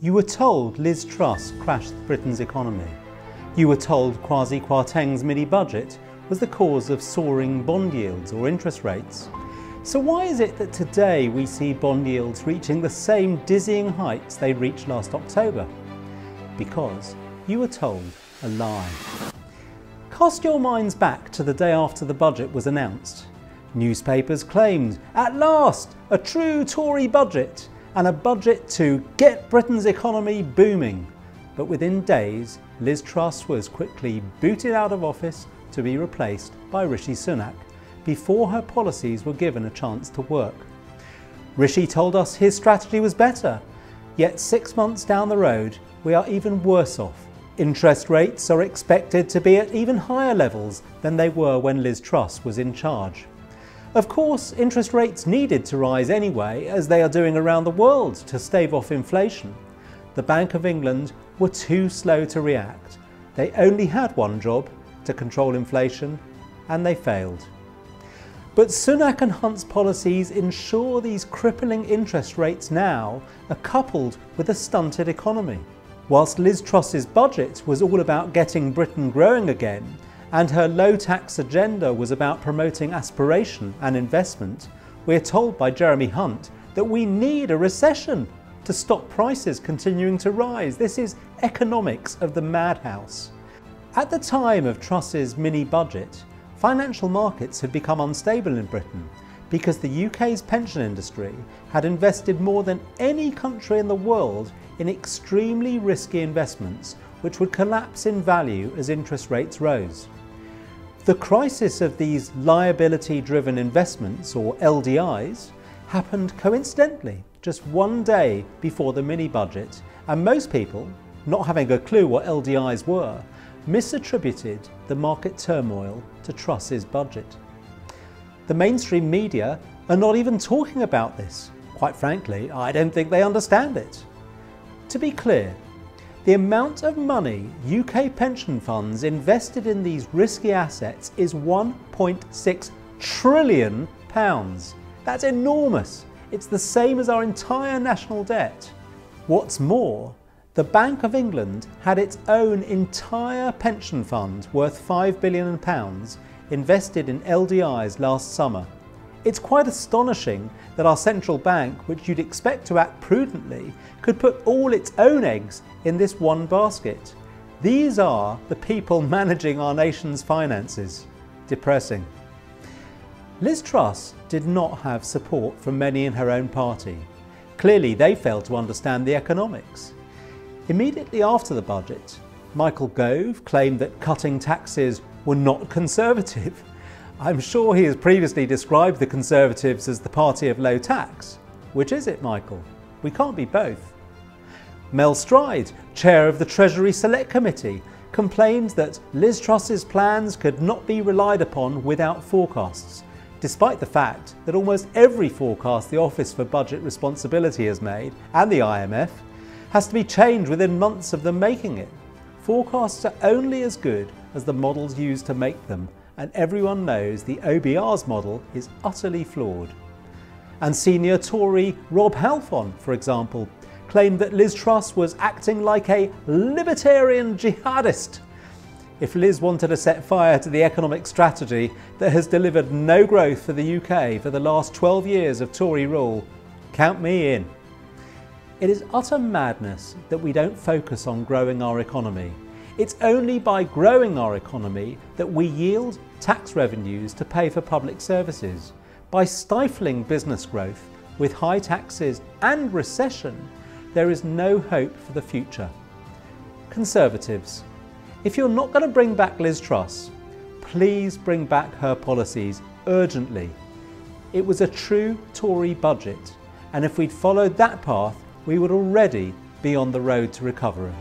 You were told Liz Truss crashed Britain's economy. You were told Kwasi Kwarteng's mini-budget was the cause of soaring bond yields or interest rates. So why is it that today we see bond yields reaching the same dizzying heights they reached last October? Because you were told a lie. Cast your minds back to the day after the budget was announced. Newspapers claimed, at last, a true Tory budget, and a budget to get Britain's economy booming. But within days, Liz Truss was quickly booted out of office to be replaced by Rishi Sunak before her policies were given a chance to work. Rishi told us his strategy was better, yet 6 months down the road we are even worse off. Interest rates are expected to be at even higher levels than they were when Liz Truss was in charge. Of course, interest rates needed to rise anyway, as they are doing around the world to stave off inflation. The Bank of England were too slow to react. They only had one job, to control inflation, and they failed. But Sunak and Hunt's policies ensure these crippling interest rates now are coupled with a stunted economy. Whilst Liz Truss's budget was all about getting Britain growing again, and her low-tax agenda was about promoting aspiration and investment, we are told by Jeremy Hunt that we need a recession to stop prices continuing to rise. This is economics of the madhouse. At the time of Truss's mini-budget, financial markets had become unstable in Britain because the UK's pension industry had invested more than any country in the world in extremely risky investments which would collapse in value as interest rates rose. The crisis of these liability-driven investments, or LDIs, happened coincidentally just one day before the mini-budget, and most people, not having a clue what LDIs were, misattributed the market turmoil to Truss's budget. The mainstream media are not even talking about this. Quite frankly, I don't think they understand it. To be clear, the amount of money UK pension funds invested in these risky assets is £1.6 trillion. That's enormous. It's the same as our entire national debt. What's more, the Bank of England had its own entire pension fund worth £5 billion invested in LDIs last summer. It's quite astonishing that our central bank, which you'd expect to act prudently, could put all its own eggs in this one basket. These are the people managing our nation's finances. Depressing. Liz Truss did not have support from many in her own party. Clearly, they failed to understand the economics. Immediately after the budget, Michael Gove claimed that cutting taxes were not conservative. I'm sure he has previously described the Conservatives as the party of low tax. Which is it, Michael? We can't be both. Mel Stride, chair of the Treasury Select Committee, complained that Liz Truss's plans could not be relied upon without forecasts, despite the fact that almost every forecast the Office for Budget Responsibility has made, and the IMF, has to be changed within months of them making it. Forecasts are only as good as the models used to make them, and everyone knows the OBR's model is utterly flawed. And senior Tory Rob Halfon, for example, claimed that Liz Truss was acting like a libertarian jihadist. If Liz wanted to set fire to the economic strategy that has delivered no growth for the UK for the last 12 years of Tory rule, count me in. It is utter madness that we don't focus on growing our economy. It's only by growing our economy that we yield tax revenues to pay for public services. By stifling business growth with high taxes and recession, there is no hope for the future. Conservatives, if you're not going to bring back Liz Truss, please bring back her policies urgently. It was a true Tory budget, and if we'd followed that path, we would already be on the road to recovery.